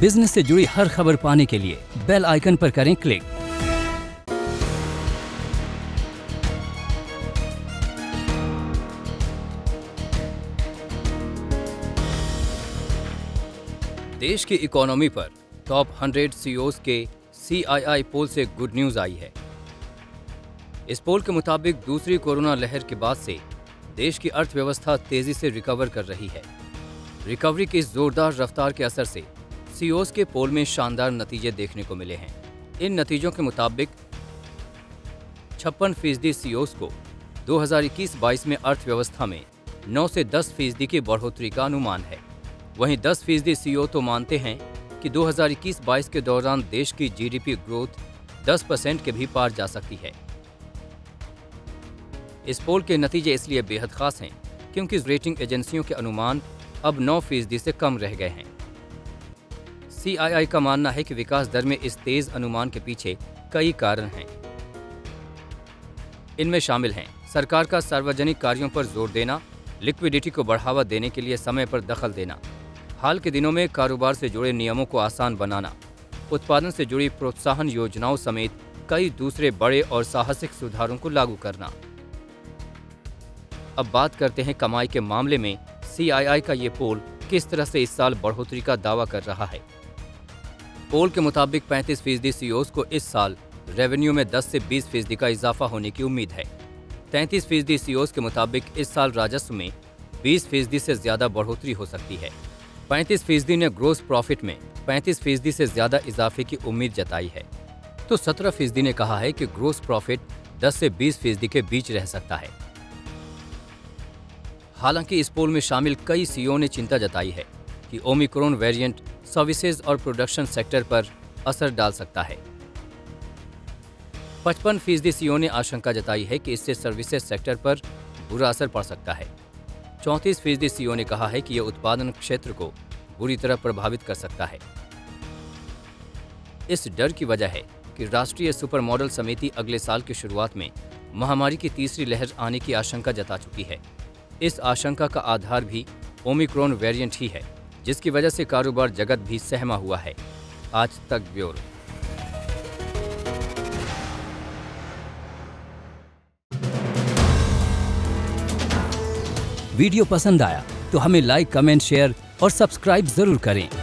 Business से जुड़ी हर खबर पाने के लिए बेल आइकन पर करें क्लिक। देश की इकोनॉमी पर टॉप 100 CEOs के CII पोल से गुड न्यूज़ आई है। इस पोल के मुताबिक दूसरी कोरोना लहर के बाद से देश की अर्थव्यवस्था तेजी से रिकवर कर रही है। रिकवरी की इस जोरदार रफ्तार के असर से CEOs के पोल में शानदार नतीजे देखने को मिले हैं। इन नतीजों के मुताबिक 56% CEOs को 2021-22 में अर्थव्यवस्था में 9 से 10% की बढ़ोतरी का अनुमान है। वहीं 10% CEO तो मानते हैं कि 2021-22 के दौरान देश की GDP ग्रोथ 10% के भी पार जा सकती है। इस पोल के नतीजे इसलिए बेहद खास हैं क्योंकि रेटिंग एजेंसियों के अनुमान अब 9% से कम रह गए हैं। CII का मानना है कि विकास दर में इस तेज अनुमान के पीछे कई कारण हैं। इनमें शामिल हैं सरकार का सार्वजनिक कार्यों पर जोर देना, लिक्विडिटी को बढ़ावा देने के लिए समय पर दखल देना, हाल के दिनों में कारोबार से जुड़े नियमों को आसान बनाना, उत्पादन से जुड़ी प्रोत्साहन योजनाओं समेत कई दूसरे बड़े और साहसिक सुधारों को लागू करना। अब बात करते हैं कमाई के मामले में CII का ये पोल किस तरह से इस साल बढ़ोतरी का दावा कर रहा है। पोल के मुताबिक 35% CEOs को इस साल रेवेन्यू में 10 से 20% का इजाफा होने की उम्मीद है। 33% CEOs के मुताबिक इस साल राजस्व में 20% से ज़्यादा बढ़ोतरी हो सकती है। 35% ने ग्रॉस प्रॉफिट में 35% से ज़्यादा इजाफे की उम्मीद जताई है, तो 17% ने कहा है कि ग्रॉस प्रॉफिट 10 से 20% के बीच रह सकता है। हालांकि इस पोल में शामिल कई CEO ने चिंता जताई है कि ओमिक्रॉन वेरिएंट सर्विसेज और प्रोडक्शन सेक्टर पर असर डाल सकता है। 55% CEO ने आशंका जताई है कि इससे सर्विसेज सेक्टर पर बुरा असर पड़ सकता है। 34% CEO ने कहा है कि यह उत्पादन क्षेत्र को बुरी तरह प्रभावित कर सकता है। इस डर की वजह है कि राष्ट्रीय सुपर मॉडल समिति अगले साल की शुरुआत में महामारी की तीसरी लहर आने की आशंका जता चुकी है। इस आशंका का आधार भी ओमिक्रॉन वेरिएंट ही है, जिसकी वजह से कारोबार जगत भी सहमा हुआ है। आज तक ब्यूरो। वीडियो पसंद आया तो हमें लाइक, कमेंट, शेयर और सब्सक्राइब जरूर करें।